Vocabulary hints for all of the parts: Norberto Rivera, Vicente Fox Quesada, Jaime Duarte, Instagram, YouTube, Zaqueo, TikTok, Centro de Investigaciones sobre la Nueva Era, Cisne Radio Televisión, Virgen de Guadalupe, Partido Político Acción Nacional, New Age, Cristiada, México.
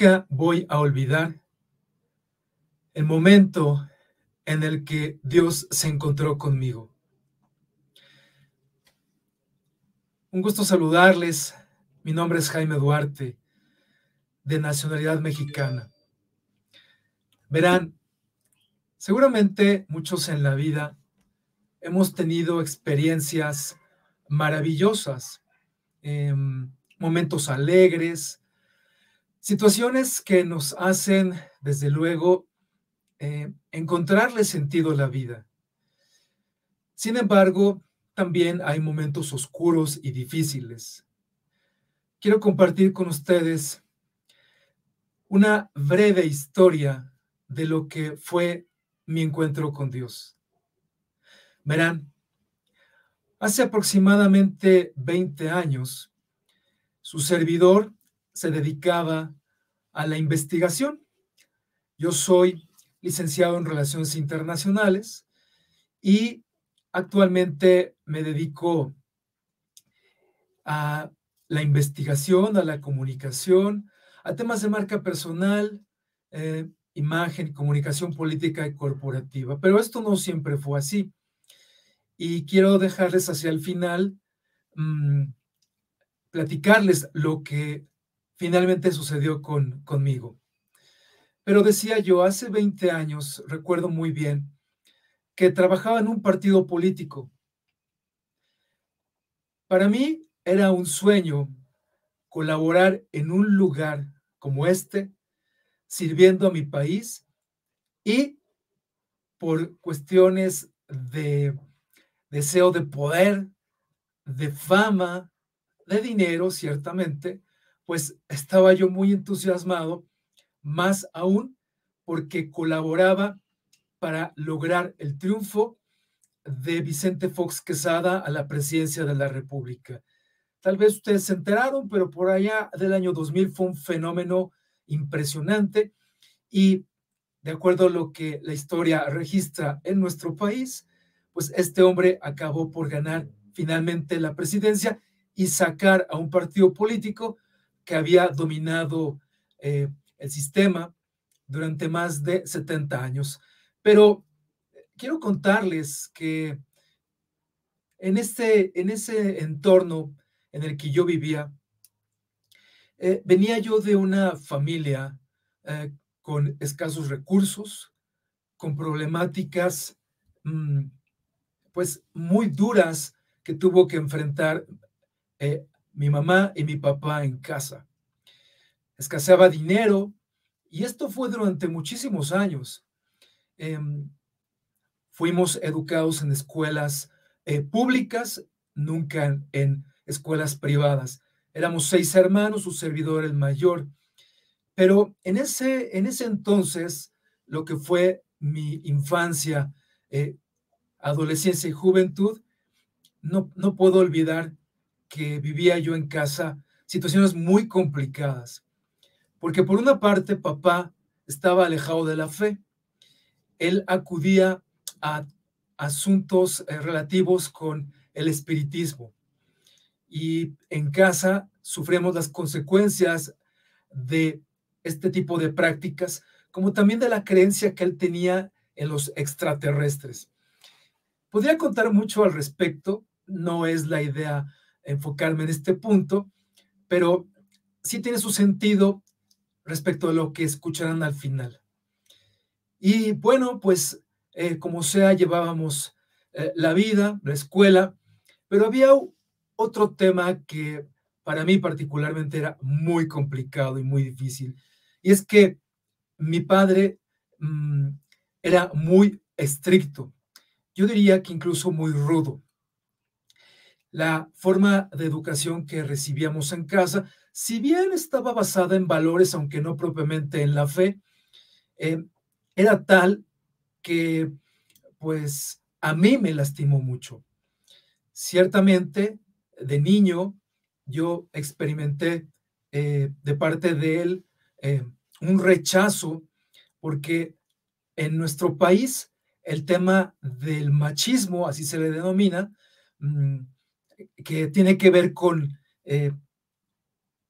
nunca voy a olvidar el momento en el que Dios se encontró conmigo. Un gusto saludarles. Mi nombre es Jaime Duarte, de nacionalidad mexicana. Verán, seguramente muchos en la vida hemos tenido experiencias maravillosas, momentos alegres, situaciones que nos hacen, desde luego, encontrarle sentido a la vida. Sin embargo, también hay momentos oscuros y difíciles. Quiero compartir con ustedes una breve historia de lo que fue mi encuentro con Dios. Verán, hace aproximadamente 20 años, su servidor se dedicaba a la investigación. Yo soy licenciado en Relaciones Internacionales y actualmente me dedico a la investigación, a la comunicación, a temas de marca personal, imagen, comunicación política y corporativa. Pero esto no siempre fue así. Y quiero dejarles hacia el final, platicarles lo que finalmente sucedió conmigo. Pero decía yo, hace 20 años, recuerdo muy bien, que trabajaba en un partido político. Para mí, era un sueño colaborar en un lugar como este, sirviendo a mi país, y por cuestiones de deseo de poder, de fama, de dinero, ciertamente, pues estaba yo muy entusiasmado, más aún porque colaboraba para lograr el triunfo de Vicente Fox Quesada a la presidencia de la República. Tal vez ustedes se enteraron, pero por allá del año 2000 fue un fenómeno impresionante y, de acuerdo a lo que la historia registra en nuestro país, pues este hombre acabó por ganar finalmente la presidencia y sacar a un partido político que había dominado el sistema durante más de 70 años. Pero quiero contarles que en ese entorno en el que yo vivía, venía yo de una familia con escasos recursos, con problemáticas pues muy duras que tuvo que enfrentar mi mamá y mi papá en casa. Escaseaba dinero y esto fue durante muchísimos años. Fuimos educados en escuelas públicas, nunca en escuelas privadas. Éramos 6 hermanos, su servidor el mayor. Pero en ese entonces, lo que fue mi infancia, adolescencia y juventud, no puedo olvidar que vivía yo en casa situaciones muy complicadas. Porque por una parte, papá estaba alejado de la fe. Él acudía a asuntos relativos con el espiritismo. Y en casa sufrimos las consecuencias de este tipo de prácticas, como también de la creencia que él tenía en los extraterrestres. Podría contar mucho al respecto, no es la idea enfocarme en este punto, pero sí tiene su sentido respecto a lo que escucharán al final. Y bueno, pues como sea, llevábamos la vida, la escuela, pero había otro tema que para mí particularmente era muy complicado y muy difícil. Y es que mi padre era muy estricto. Yo diría que incluso muy rudo. La forma de educación que recibíamos en casa, si bien estaba basada en valores, aunque no propiamente en la fe, era tal que, pues, a mí me lastimó mucho. Ciertamente, de niño, yo experimenté de parte de él un rechazo porque en nuestro país el tema del machismo, así se le denomina, que tiene que ver con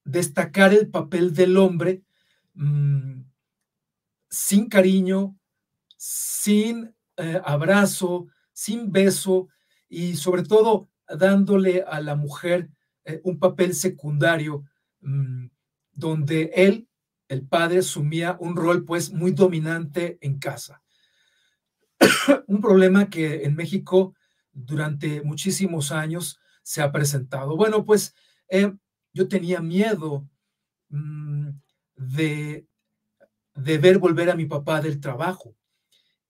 destacar el papel del hombre, sin cariño, sin abrazo, sin beso y sobre todo dándole a la mujer un papel secundario donde él, el padre, asumía un rol pues muy dominante en casa. Un problema que en México durante muchísimos años se ha presentado. Bueno, pues yo tenía miedo de ver volver a mi papá del trabajo.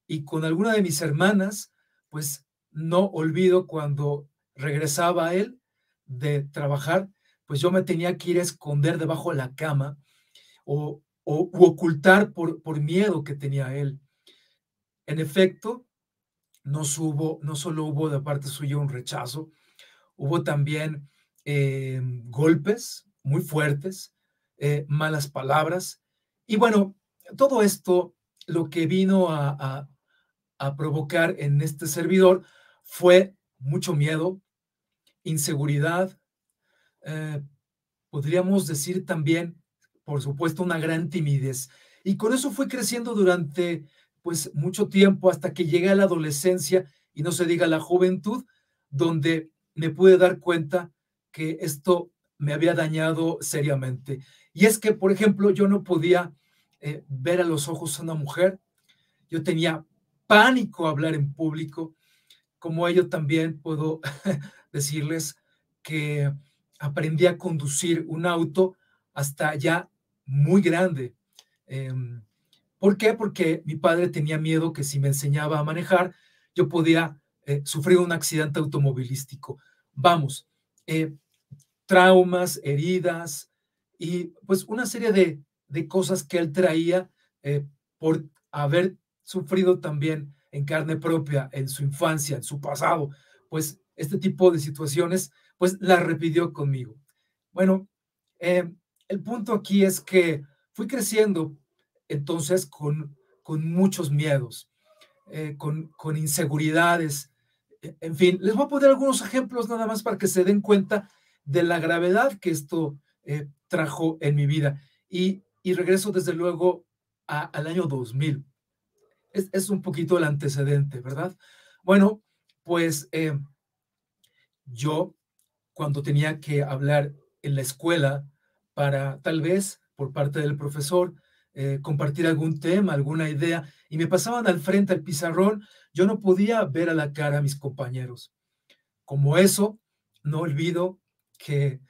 Y con alguna de mis hermanas, pues no olvido cuando regresaba él de trabajar, pues yo me tenía que ir a esconder debajo de la cama u ocultar por miedo que tenía él. En efecto, no solo hubo de parte suya un rechazo, hubo también golpes muy fuertes, malas palabras. Y bueno, todo esto lo que vino a provocar en este servidor fue mucho miedo, inseguridad, podríamos decir también, por supuesto, una gran timidez. Y con eso fue creciendo durante pues mucho tiempo hasta que llegué a la adolescencia y no se diga la juventud, donde me pude dar cuenta que esto me había dañado seriamente. Y es que, por ejemplo, yo no podía ver a los ojos a una mujer, yo tenía pánico a hablar en público, como ello también puedo decirles que aprendí a conducir un auto hasta ya muy grande. ¿Por qué? Porque mi padre tenía miedo que si me enseñaba a manejar, yo podía sufrir un accidente automovilístico. Vamos, traumas, heridas y pues una serie de cosas que él traía por haber sufrido también en carne propia, en su infancia, en su pasado. Pues este tipo de situaciones, pues las repitió conmigo. Bueno, el punto aquí es que fui creciendo entonces con muchos miedos, con inseguridades, en fin. Les voy a poner algunos ejemplos nada más para que se den cuenta de la gravedad que esto trajo en mi vida. Y regreso desde luego al año 2000. Es un poquito el antecedente, ¿verdad? Bueno, pues yo cuando tenía que hablar en la escuela para tal vez por parte del profesor, compartir algún tema, alguna idea, y me pasaban al frente al pizarrón, yo no podía ver a la cara a mis compañeros. Como eso, no olvido que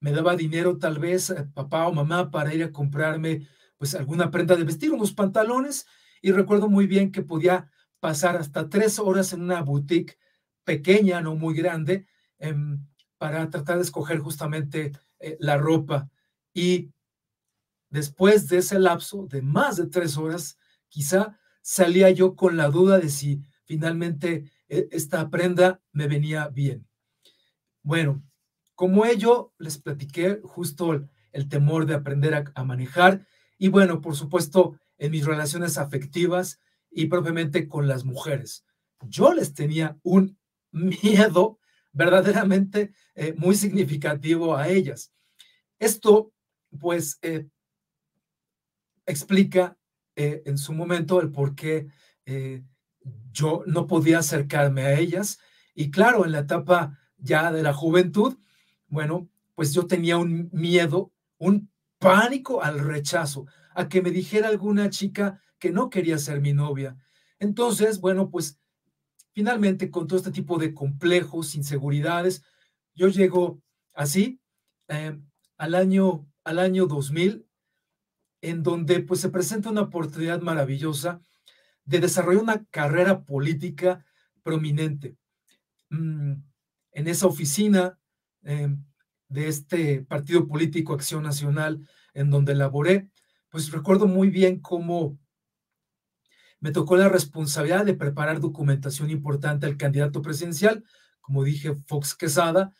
me daba dinero tal vez papá o mamá para ir a comprarme pues alguna prenda de vestir, unos pantalones, y recuerdo muy bien que podía pasar hasta 3 horas en una boutique pequeña, no muy grande, para tratar de escoger justamente la ropa. Y después de ese lapso de más de 3 horas, quizá salía yo con la duda de si finalmente esta prenda me venía bien. Bueno, como ello, les platiqué justo el temor de aprender a manejar y bueno, por supuesto, en mis relaciones afectivas y propiamente con las mujeres. Yo les tenía un miedo verdaderamente muy significativo a ellas. Esto, pues, explica en su momento el por qué yo no podía acercarme a ellas. Y claro, en la etapa ya de la juventud, bueno, pues yo tenía un miedo, un pánico al rechazo, a que me dijera alguna chica que no quería ser mi novia. Entonces, bueno, pues finalmente con todo este tipo de complejos, inseguridades, yo llego así al año 2000, en donde pues se presenta una oportunidad maravillosa de desarrollar una carrera política prominente. En esa oficina de este Partido Político Acción Nacional en donde laboré, pues recuerdo muy bien cómo me tocó la responsabilidad de preparar documentación importante al candidato presidencial, como dije, Fox Quesada,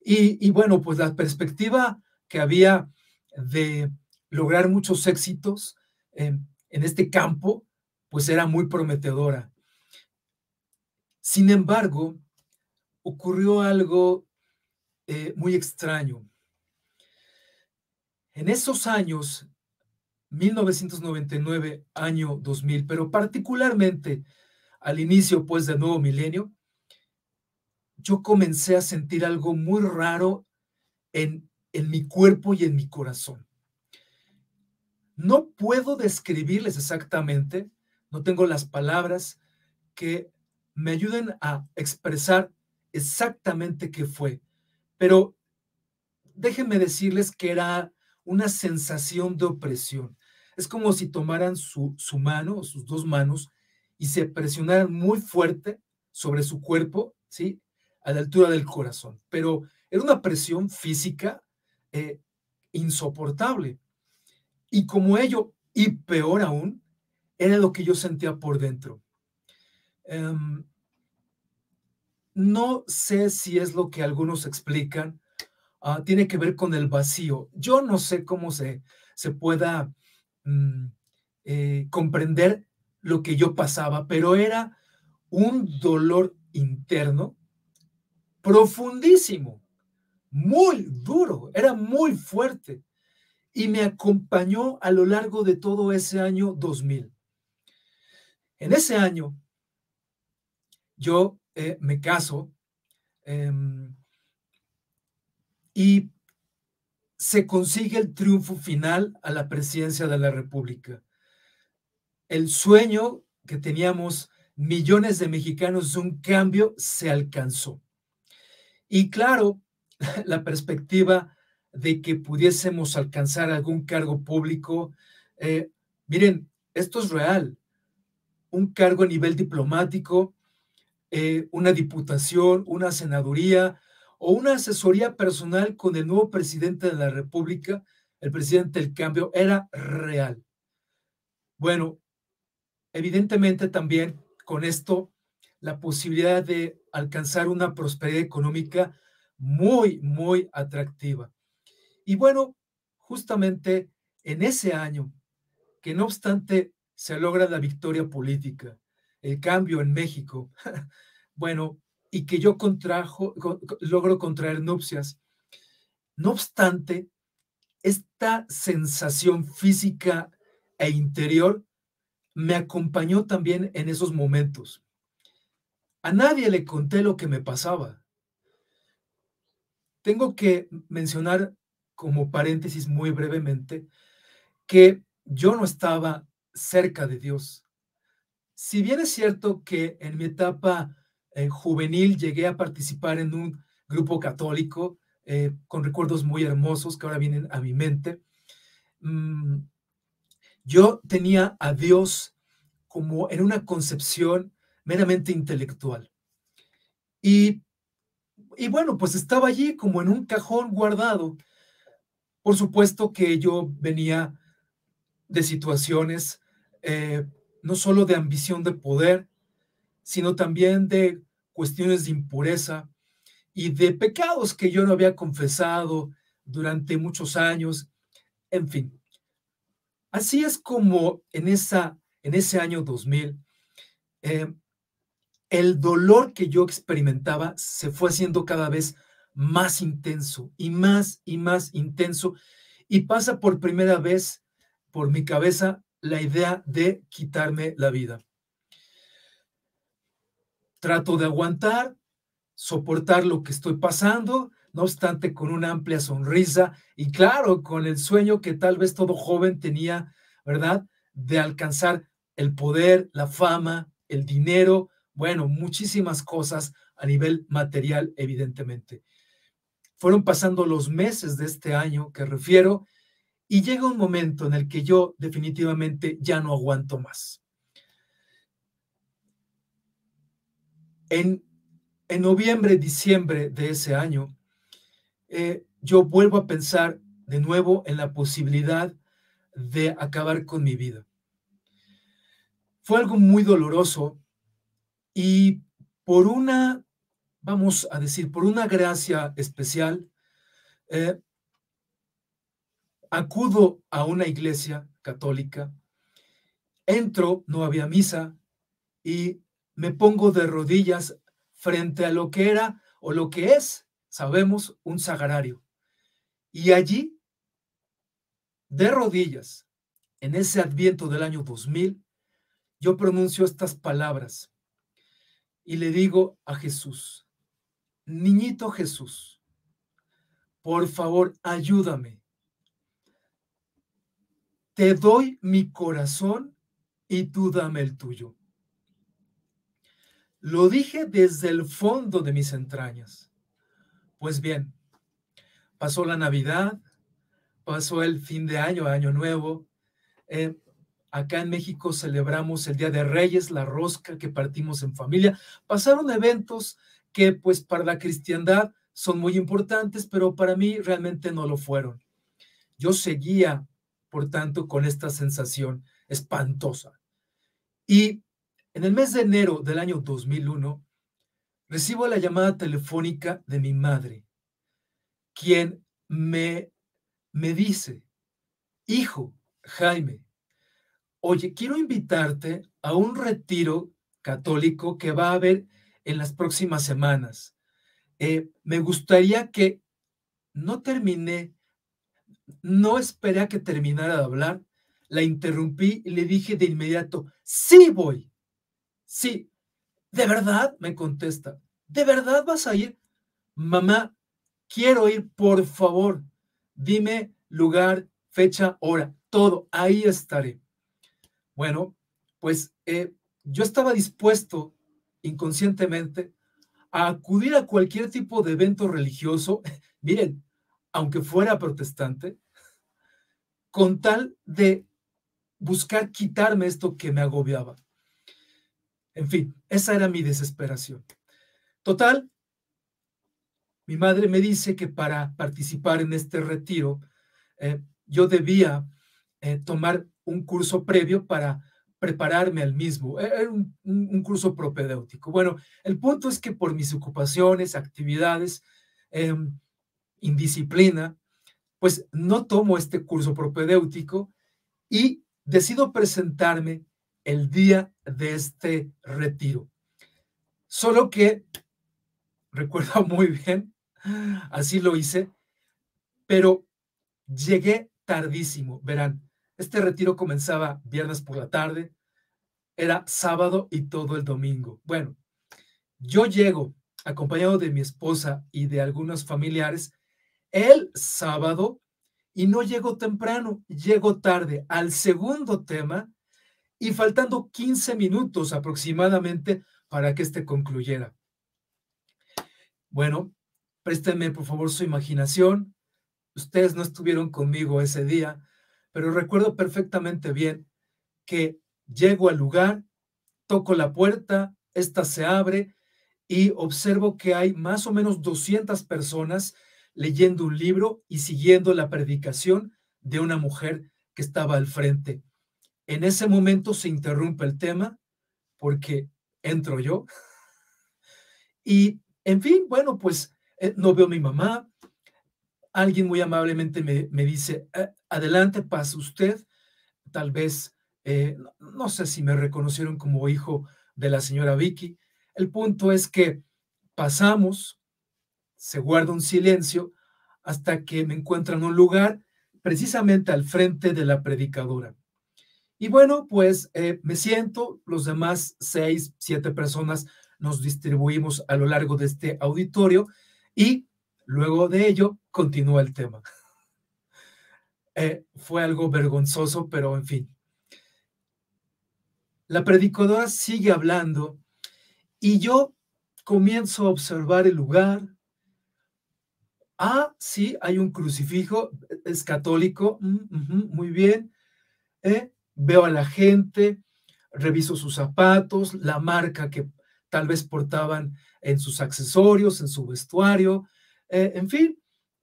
y bueno, pues la perspectiva que había de lograr muchos éxitos en este campo, pues era muy prometedora. Sin embargo, ocurrió algo muy extraño. En esos años 1999, año 2000, pero particularmente al inicio, pues, del nuevo milenio, yo comencé a sentir algo muy raro en mi cuerpo y en mi corazón. No puedo describirles exactamente, no tengo las palabras que me ayuden a expresar exactamente qué fue, pero déjenme decirles que era una sensación de opresión. Es como si tomaran su mano o sus dos manos y se presionaran muy fuerte sobre su cuerpo, ¿sí?, a la altura del corazón. Pero era una presión física insoportable. Y como ello, y peor aún, era lo que yo sentía por dentro. No sé si es lo que algunos explican, tiene que ver con el vacío. Yo no sé cómo se pueda comprender lo que yo pasaba, pero era un dolor interno profundísimo, muy duro, era muy fuerte. Y me acompañó a lo largo de todo ese año 2000. En ese año, yo me caso y se consigue el triunfo final a la presidencia de la República. El sueño que teníamos millones de mexicanos de un cambio se alcanzó. Y claro, la perspectiva de que pudiésemos alcanzar algún cargo público. Miren, esto es real. Un cargo a nivel diplomático, una diputación, una senaduría o una asesoría personal con el nuevo presidente de la República, el presidente del cambio, era real. Bueno, evidentemente también con esto la posibilidad de alcanzar una prosperidad económica muy, muy atractiva. Y bueno, justamente en ese año, que no obstante se logra la victoria política, el cambio en México, bueno, y que yo logro contraer nupcias, no obstante, esta sensación física e interior me acompañó también en esos momentos. A nadie le conté lo que me pasaba. Tengo que mencionar, como paréntesis muy brevemente, que yo no estaba cerca de Dios. Si bien es cierto que en mi etapa juvenil llegué a participar en un grupo católico con recuerdos muy hermosos que ahora vienen a mi mente, yo tenía a Dios como en una concepción meramente intelectual. Y bueno, pues estaba allí como en un cajón guardado. Por supuesto que yo venía de situaciones no solo de ambición de poder, sino también de cuestiones de impureza y de pecados que yo no había confesado durante muchos años, en fin. Así es como en ese año 2000, el dolor que yo experimentaba se fue haciendo cada vez más intenso y más intenso, y pasa por primera vez por mi cabeza la idea de quitarme la vida. Trato de aguantar, soportar lo que estoy pasando, no obstante con una amplia sonrisa y claro, con el sueño que tal vez todo joven tenía, ¿verdad?, de alcanzar el poder, la fama, el dinero, bueno, muchísimas cosas a nivel material, evidentemente. Fueron pasando los meses de este año que refiero y llega un momento en el que yo definitivamente ya no aguanto más. En noviembre, diciembre de ese año, yo vuelvo a pensar de nuevo en la posibilidad de acabar con mi vida. Fue algo muy doloroso y por una, vamos a decir, por una gracia especial, acudo a una iglesia católica, entro, no había misa, y me pongo de rodillas frente a lo que era, o lo que es, sabemos, un sagrario. Y allí, de rodillas, en ese Adviento del año 2000, yo pronuncio estas palabras y le digo a Jesús: niñito Jesús, por favor, ayúdame. Te doy mi corazón y tú dame el tuyo. Lo dije desde el fondo de mis entrañas. Pues bien, pasó la Navidad, pasó el fin de año, Año Nuevo. Acá en México celebramos el Día de Reyes, la rosca que partimos en familia. Pasaron eventos que pues para la cristiandad son muy importantes, pero para mí realmente no lo fueron. Yo seguía, por tanto, con esta sensación espantosa. Y en el mes de enero del año 2001, recibo la llamada telefónica de mi madre, quien me dice: hijo, Jaime, oye, quiero invitarte a un retiro católico que va a haber en las próximas semanas. Me gustaría que no esperé a que terminara de hablar, la interrumpí y le dije de inmediato: sí voy, sí, de verdad, me contesta, ¿de verdad vas a ir? Mamá, quiero ir, por favor, dime lugar, fecha, hora, todo, ahí estaré. Bueno, pues yo estaba dispuesto inconscientemente a acudir a cualquier tipo de evento religioso, miren, aunque fuera protestante, con tal de buscar quitarme esto que me agobiaba. En fin, esa era mi desesperación. Total, mi madre me dice que para participar en este retiro, yo debía tomar un curso previo para prepararme al mismo. Era un curso propedéutico. Bueno, el punto es que por mis ocupaciones, actividades, indisciplina, pues no tomo este curso propedéutico y decido presentarme el día de este retiro. Solo que, recuerdo muy bien, así lo hice, pero llegué tardísimo, verán. Este retiro comenzaba viernes por la tarde, era sábado y todo el domingo. Bueno, yo llego acompañado de mi esposa y de algunos familiares el sábado y no llego temprano, llego tarde al segundo tema y faltando 15 minutos aproximadamente para que este concluyera. Bueno, préstenme por favor su imaginación. Ustedes no estuvieron conmigo ese día, pero recuerdo perfectamente bien que llego al lugar, toco la puerta, esta se abre y observo que hay más o menos 200 personas leyendo un libro y siguiendo la predicación de una mujer que estaba al frente. En ese momento se interrumpe el tema porque entro yo y, en fin, bueno, pues no veo a mi mamá. Alguien muy amablemente me dice: adelante, pase usted. Tal vez, no sé si me reconocieron como hijo de la señora Vicky. El punto es que pasamos, se guarda un silencio hasta que me encuentran un lugar precisamente al frente de la predicadora. Y bueno, pues me siento, los demás 6, 7 personas nos distribuimos a lo largo de este auditorio y luego de ello continúa el tema. Fue algo vergonzoso, pero en fin. La predicadora sigue hablando y yo comienzo a observar el lugar. Ah, sí, hay un crucifijo, es católico, muy bien. Veo a la gente, reviso sus zapatos, la marca que tal vez portaban en sus accesorios, en su vestuario, en fin.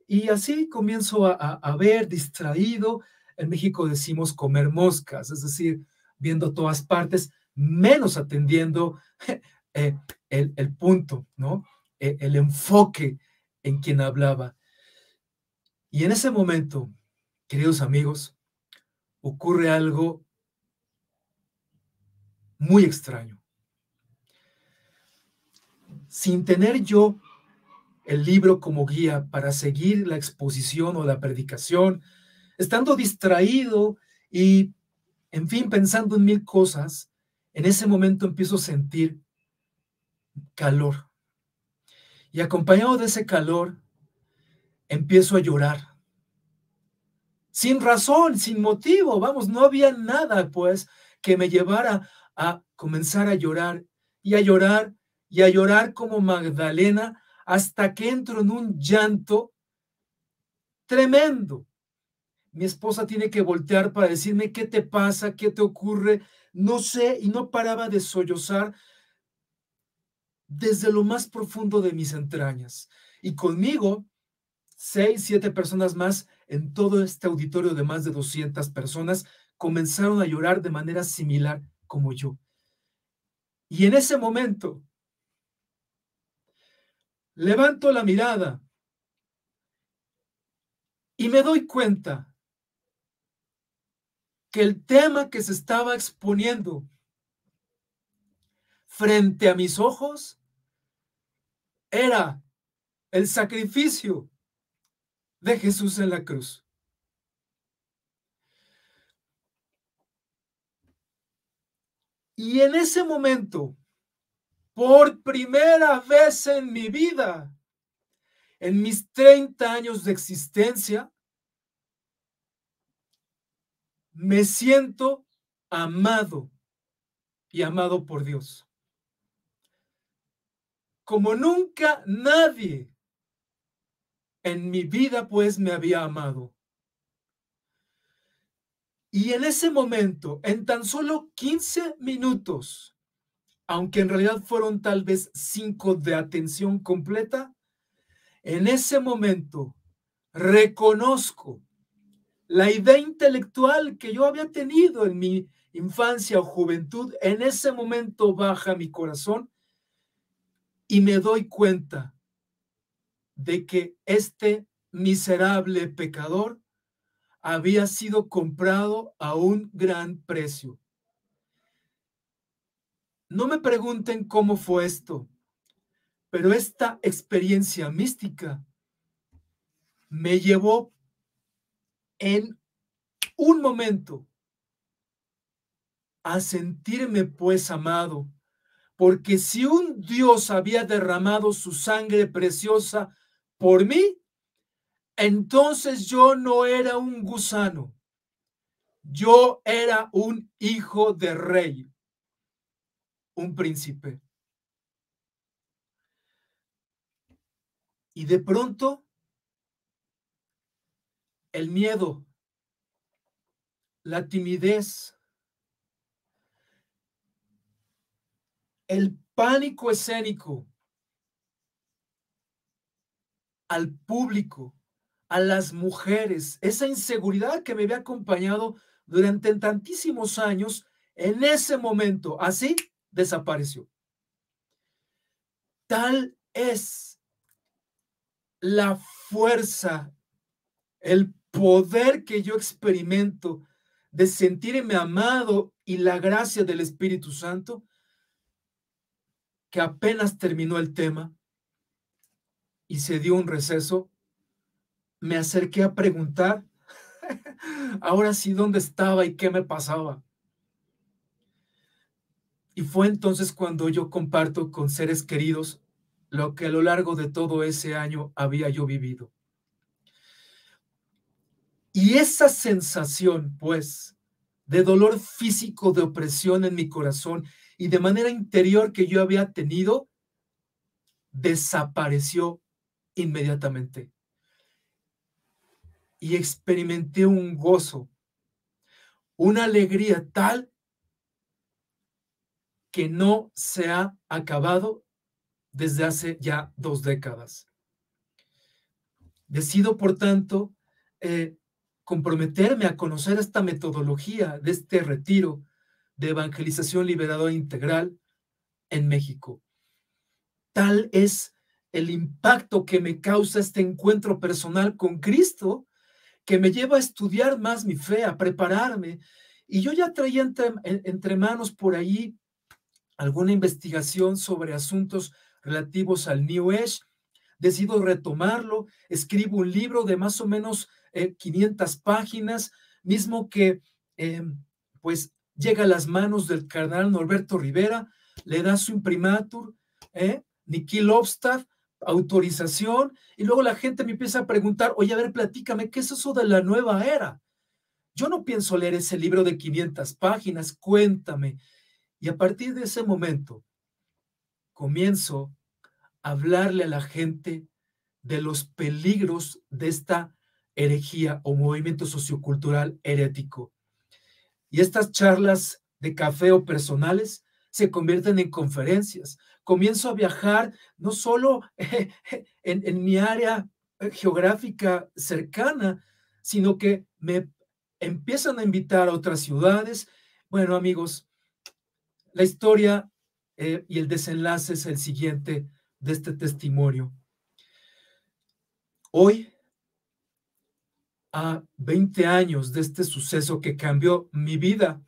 Y así comienzo a ver, distraído. En México decimos comer moscas, es decir, viendo todas partes, menos atendiendo el punto, ¿no? El enfoque en quien hablaba. Y en ese momento, queridos amigos, ocurre algo muy extraño. Sin tener yo el libro como guía para seguir la exposición o la predicación, estando distraído y En fin, pensando en mil cosas, en ese momento empiezo a sentir calor. Y acompañado de ese calor, empiezo a llorar. Sin razón, sin motivo, vamos, no había nada, pues, que me llevara a comenzar a llorar y a llorar y a llorar como Magdalena hasta que entro en un llanto tremendo. Mi esposa tiene que voltear para decirme qué te pasa, qué te ocurre, no sé, y no paraba de sollozar desde lo más profundo de mis entrañas. Y conmigo, 6, 7 personas más en todo este auditorio de más de 200 personas comenzaron a llorar de manera similar como yo. Y en ese momento, levanto la mirada y me doy cuenta que el tema que se estaba exponiendo frente a mis ojos era el sacrificio de Jesús en la cruz. Y en ese momento, por primera vez en mi vida, en mis 30 años de existencia, me siento amado y amado por Dios. Como nunca nadie en mi vida, pues, me había amado. Y en ese momento, en tan solo 15 minutos, aunque en realidad fueron tal vez 5 de atención completa, en ese momento reconozco la idea intelectual que yo había tenido en mi infancia o juventud. En ese momento baja mi corazón y me doy cuenta de que este miserable pecador había sido comprado a un gran precio. No me pregunten cómo fue esto, pero esta experiencia mística me llevó en un momento a sentirme pues amado, porque si un Dios había derramado su sangre preciosa por mí, entonces yo no era un gusano, yo era un hijo de rey, un príncipe. Y de pronto, el miedo, la timidez, el pánico escénico al público, a las mujeres, esa inseguridad que me había acompañado durante tantísimos años, en ese momento, así, desapareció. Tal es la fuerza, el poder que yo experimento de sentirme amado y la gracia del Espíritu Santo, que apenas terminó el tema y se dio un receso, me acerqué a preguntar, ahora sí, ¿dónde estaba y qué me pasaba? Y fue entonces cuando yo comparto con seres queridos lo que a lo largo de todo ese año había yo vivido. Y esa sensación, pues, de dolor físico, de opresión en mi corazón y de manera interior que yo había tenido, desapareció inmediatamente. Y experimenté un gozo, una alegría tal que no se ha acabado desde hace ya 2 décadas. Decido, por tanto, comprometerme a conocer esta metodología de este retiro de evangelización liberadora integral en México. Tal es el impacto que me causa este encuentro personal con Cristo, que me lleva a estudiar más mi fe, a prepararme. Y yo ya traía entre manos por ahí alguna investigación sobre asuntos relativos al New Age. Decido retomarlo, escribo un libro de más o menos 500 páginas, mismo que pues llega a las manos del cardenal Norberto Rivera, le da su imprimatur, Nikil Obstaff, autorización, y luego la gente me empieza a preguntar, oye, a ver, platícame, ¿qué es eso de la nueva era? Yo no pienso leer ese libro de 500 páginas, cuéntame. Y a partir de ese momento, comienzo a hablarle a la gente de los peligros de esta herejía o movimiento sociocultural herético. Y estas charlas de café o personales se convierten en conferencias. Comienzo a viajar no solo en mi área geográfica cercana, sino que me empiezan a invitar a otras ciudades. Bueno, amigos, la historia y el desenlace es el siguiente de este testimonio. Hoy, a 20 años de este suceso que cambió mi vida,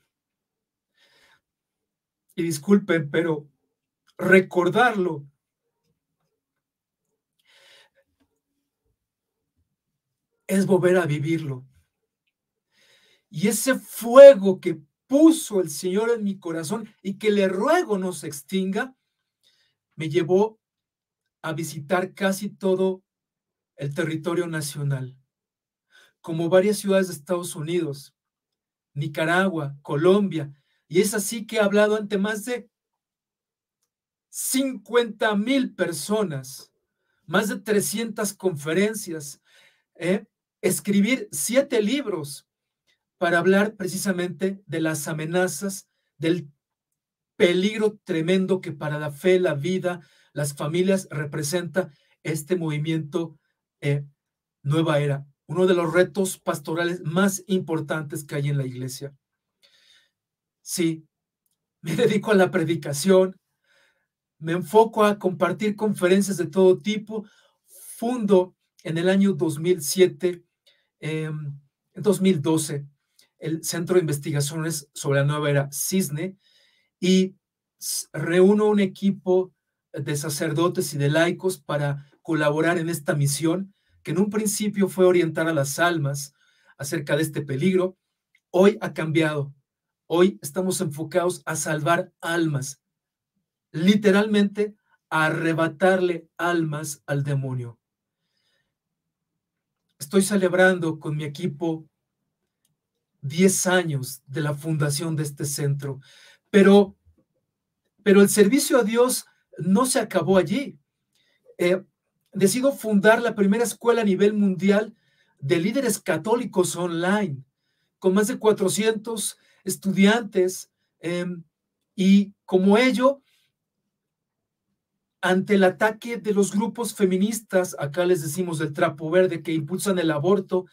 y disculpen, pero recordarlo es volver a vivirlo. Y ese fuego que puso el Señor en mi corazón y que le ruego no se extinga, me llevó a visitar casi todo el territorio nacional, como varias ciudades de Estados Unidos, Nicaragua, Colombia, y es así que he hablado ante más de 50,000 personas, más de 300 conferencias, escribir 7 libros para hablar precisamente de las amenazas, del peligro tremendo que para la fe, la vida, las familias representa este movimiento Nueva Era, uno de los retos pastorales más importantes que hay en la iglesia. Sí, me dedico a la predicación, me enfoco a compartir conferencias de todo tipo, fundo en el año 2012, el Centro de Investigaciones sobre la Nueva Era, Cisne, y reúno un equipo de sacerdotes y de laicos para colaborar en esta misión, que en un principio fue orientar a las almas acerca de este peligro. Hoy ha cambiado. Hoy estamos enfocados a salvar almas, literalmente a arrebatarle almas al demonio. Estoy celebrando con mi equipo 10 años de la fundación de este centro, pero el servicio a Dios no se acabó allí. Decido fundar la primera escuela a nivel mundial de líderes católicos online, con más de 400 estudiantes, y como ello, ante el ataque de los grupos feministas, acá les decimos del trapo verde, que impulsan el aborto,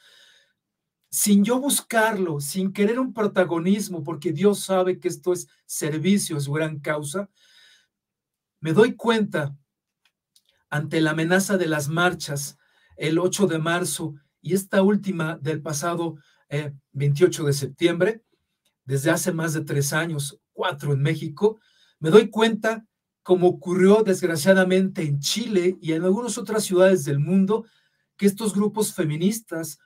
sin yo buscarlo, sin querer un protagonismo, porque Dios sabe que esto es servicio, es su gran causa, me doy cuenta, ante la amenaza de las marchas, el 8 de marzo y esta última del pasado 28 de septiembre, desde hace más de 3 años, 4 en México, me doy cuenta, como ocurrió desgraciadamente en Chile y en algunas otras ciudades del mundo, que estos grupos feministas,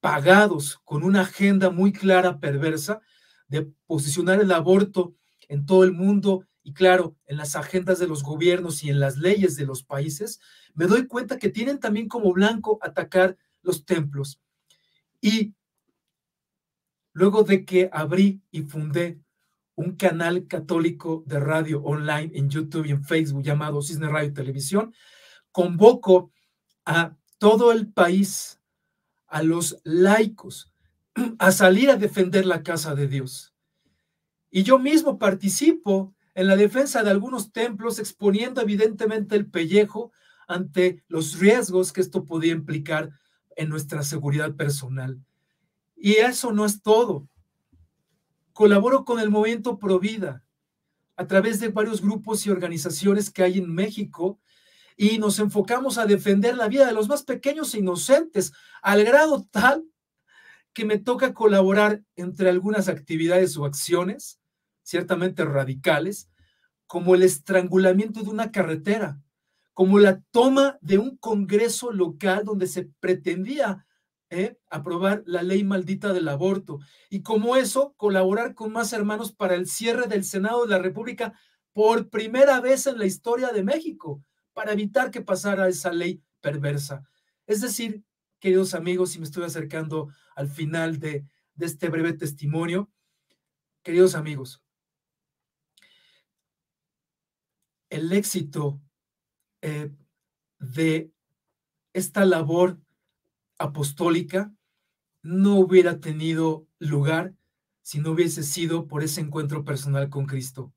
pagados con una agenda muy clara, perversa, de posicionar el aborto en todo el mundo, y claro, en las agendas de los gobiernos y en las leyes de los países, me doy cuenta que tienen también como blanco atacar los templos. Y luego de que abrí y fundé un canal católico de radio online en YouTube y en Facebook llamado Cisne Radio Televisión, convoco a todo el país, a los laicos, a salir a defender la casa de Dios. Y yo mismo participo en la defensa de algunos templos, exponiendo evidentemente el pellejo ante los riesgos que esto podía implicar en nuestra seguridad personal. Y eso no es todo. Colaboro con el movimiento Provida a través de varios grupos y organizaciones que hay en México, y nos enfocamos a defender la vida de los más pequeños e inocentes, al grado tal que me toca colaborar entre algunas actividades o acciones ciertamente radicales, como el estrangulamiento de una carretera, como la toma de un congreso local donde se pretendía aprobar la ley maldita del aborto y como eso colaborar con más hermanos para el cierre del Senado de la República por primera vez en la historia de México para evitar que pasara esa ley perversa. Es decir, queridos amigos, y me estoy acercando al final de este breve testimonio, queridos amigos, el éxito de esta labor apostólica no hubiera tenido lugar si no hubiese sido por ese encuentro personal con Cristo.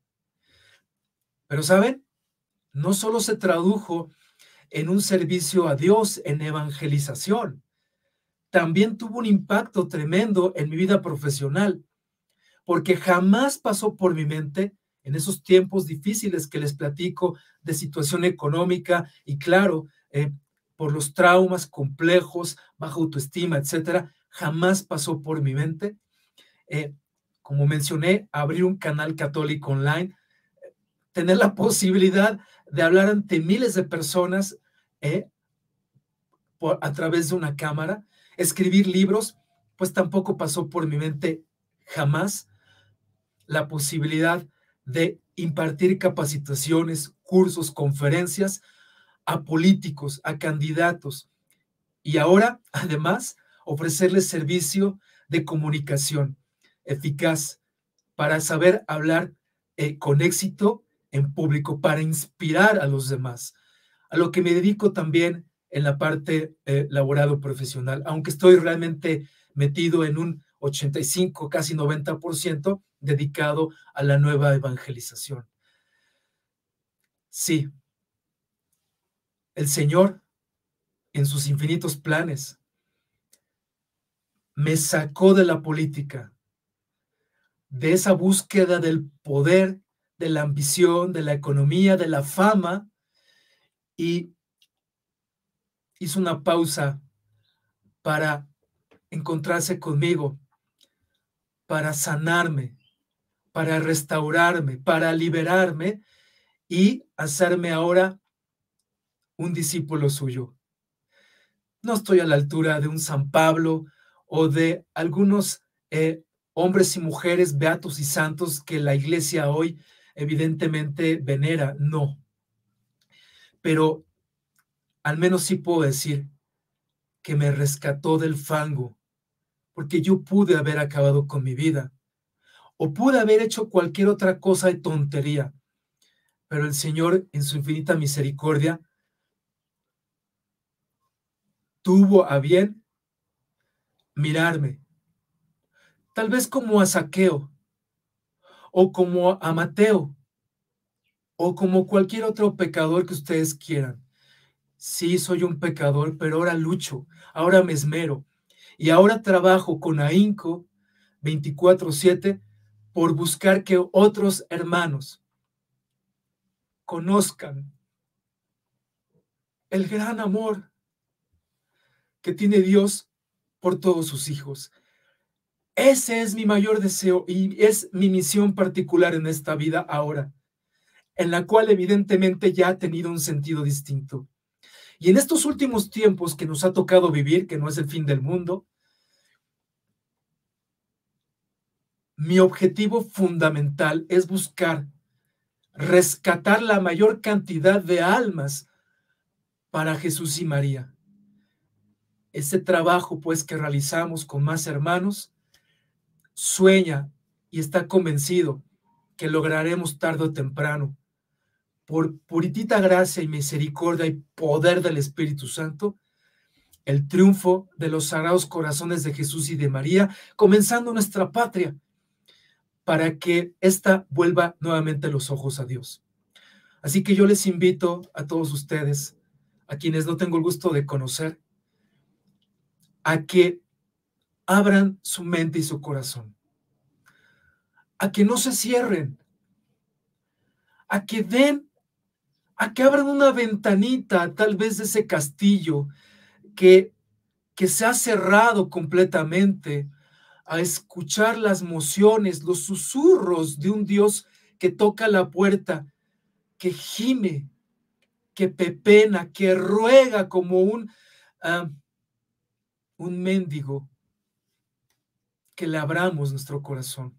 Pero, ¿saben? No solo se tradujo en un servicio a Dios, en evangelización, también tuvo un impacto tremendo en mi vida profesional, porque jamás pasó por mi mente en esos tiempos difíciles que les platico de situación económica y claro, por los traumas complejos, baja autoestima, etcétera, jamás pasó por mi mente. Como mencioné, abrir un canal católico online, tener la posibilidad de hablar ante miles de personas a través de una cámara, escribir libros, pues tampoco pasó por mi mente jamás la posibilidad de impartir capacitaciones, cursos, conferencias, a políticos, a candidatos y ahora además ofrecerles servicio de comunicación eficaz para saber hablar con éxito en público, para inspirar a los demás, a lo que me dedico también en la parte laboral o profesional, aunque estoy realmente metido en un 85, casi 90% dedicado a la nueva evangelización. Sí. El Señor, en sus infinitos planes, me sacó de la política, de esa búsqueda del poder, de la ambición, de la economía, de la fama, y hizo una pausa para encontrarse conmigo, para sanarme, para restaurarme, para liberarme y hacerme ahora un discípulo suyo. No estoy a la altura de un San Pablo o de algunos hombres y mujeres beatos y santos que la iglesia hoy evidentemente venera, no. Pero al menos sí puedo decir que me rescató del fango, porque yo pude haber acabado con mi vida o pude haber hecho cualquier otra cosa de tontería, pero el Señor en su infinita misericordia tuvo a bien mirarme, tal vez como a Zaqueo, o como a Mateo, o como cualquier otro pecador que ustedes quieran. Sí, soy un pecador, pero ahora lucho, ahora me esmero, y ahora trabajo con ahínco 24/7 por buscar que otros hermanos conozcan el gran amor que tiene Dios por todos sus hijos. Ese es mi mayor deseo y es mi misión particular en esta vida ahora, en la cual evidentemente ya ha tenido un sentido distinto. Y en estos últimos tiempos que nos ha tocado vivir, que no es el fin del mundo, mi objetivo fundamental es buscar rescatar la mayor cantidad de almas para Jesús y María. Ese trabajo, pues, que realizamos con más hermanos, sueña y está convencido que lograremos tarde o temprano, por puritita gracia y misericordia y poder del Espíritu Santo, el triunfo de los sagrados corazones de Jesús y de María, comenzando nuestra patria, para que ésta vuelva nuevamente los ojos a Dios. Así que yo les invito a todos ustedes, a quienes no tengo el gusto de conocer, a que abran su mente y su corazón, a que no se cierren, a que den, a que abran una ventanita tal vez de ese castillo que se ha cerrado completamente a escuchar las mociones, los susurros de un Dios que toca la puerta, que gime, que pepena, que ruega como un un mendigo que le abramos nuestro corazón.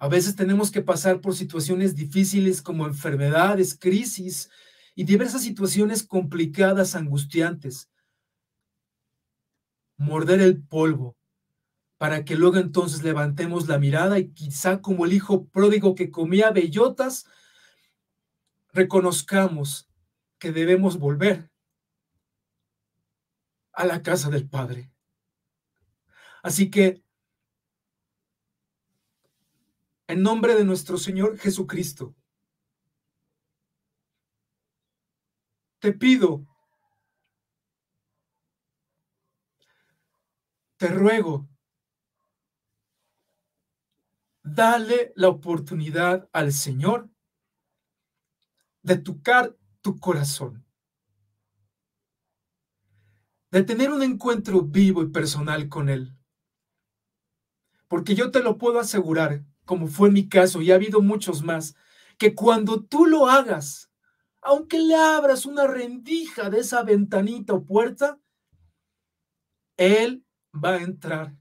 A veces tenemos que pasar por situaciones difíciles como enfermedades, crisis y diversas situaciones complicadas, angustiantes. Morder el polvo para que luego entonces levantemos la mirada y quizá como el hijo pródigo que comía bellotas, reconozcamos que debemos volver a la casa del Padre. Así que, en nombre de nuestro Señor Jesucristo, te pido, te ruego, dale la oportunidad al Señor de tocar tu corazón, de tener un encuentro vivo y personal con Él. Porque yo te lo puedo asegurar, como fue mi caso, y ha habido muchos más, que cuando tú lo hagas, aunque le abras una rendija de esa ventanita o puerta, Él va a entrar,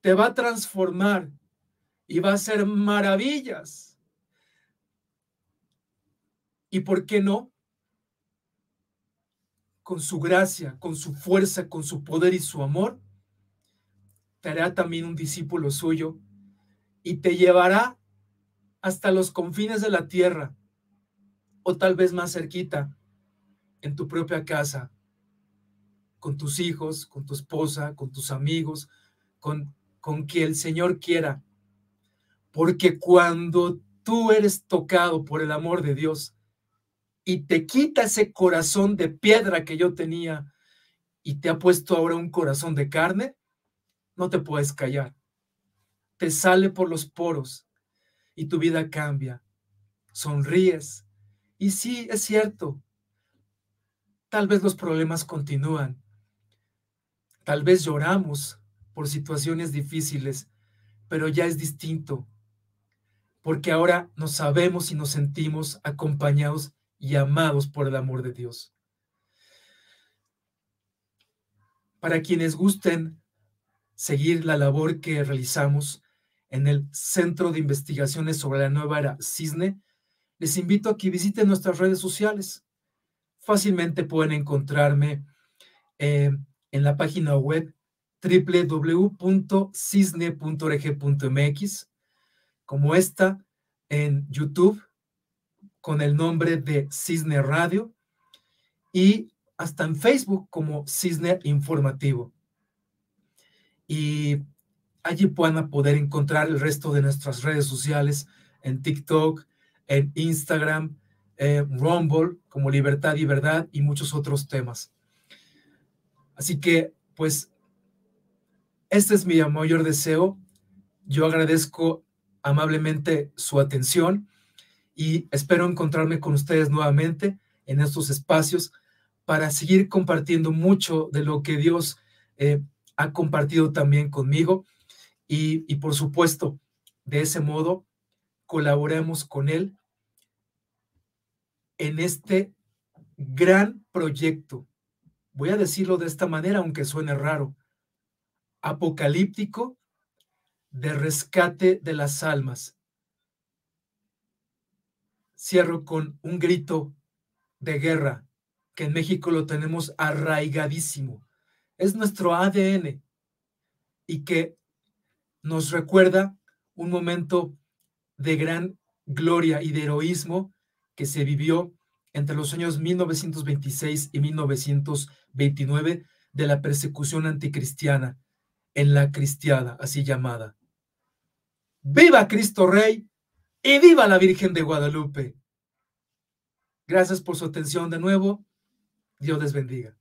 te va a transformar y va a hacer maravillas. ¿Y por qué no? Con su gracia, con su fuerza, con su poder y su amor, te hará también un discípulo suyo y te llevará hasta los confines de la tierra o tal vez más cerquita, en tu propia casa, con tus hijos, con tu esposa, con tus amigos, con quien el Señor quiera. Porque cuando tú eres tocado por el amor de Dios y te quita ese corazón de piedra que yo tenía y te ha puesto ahora un corazón de carne, no te puedes callar, te sale por los poros y tu vida cambia, sonríes. Y sí, es cierto, tal vez los problemas continúan, tal vez lloramos por situaciones difíciles, pero ya es distinto, porque ahora nos sabemos y nos sentimos acompañados y amados por el amor de Dios. Para quienes gusten seguir la labor que realizamos en el Centro de Investigaciones sobre la Nueva Era Cisne, les invito a que visiten nuestras redes sociales. Fácilmente pueden encontrarme en la página web www.cisne.org.mx, como esta en YouTube, con el nombre de Cisne Radio, y hasta en Facebook como Cisne Informativo. Y allí puedan poder encontrar el resto de nuestras redes sociales en TikTok, en Instagram, en Rumble, como Libertad y Verdad y muchos otros temas. Así que, pues, este es mi mayor deseo. Yo agradezco amablemente su atención y espero encontrarme con ustedes nuevamente en estos espacios para seguir compartiendo mucho de lo que Dios ha compartido también conmigo y por supuesto, de ese modo, colaboremos con Él en este gran proyecto. Voy a decirlo de esta manera, aunque suene raro, apocalíptico de rescate de las almas. Cierro con un grito de guerra, que en México lo tenemos arraigadísimo. Es nuestro ADN y que nos recuerda un momento de gran gloria y de heroísmo que se vivió entre los años 1926 y 1929 de la persecución anticristiana en la Cristiada, así llamada. ¡Viva Cristo Rey y viva la Virgen de Guadalupe! Gracias por su atención de nuevo. Dios les bendiga.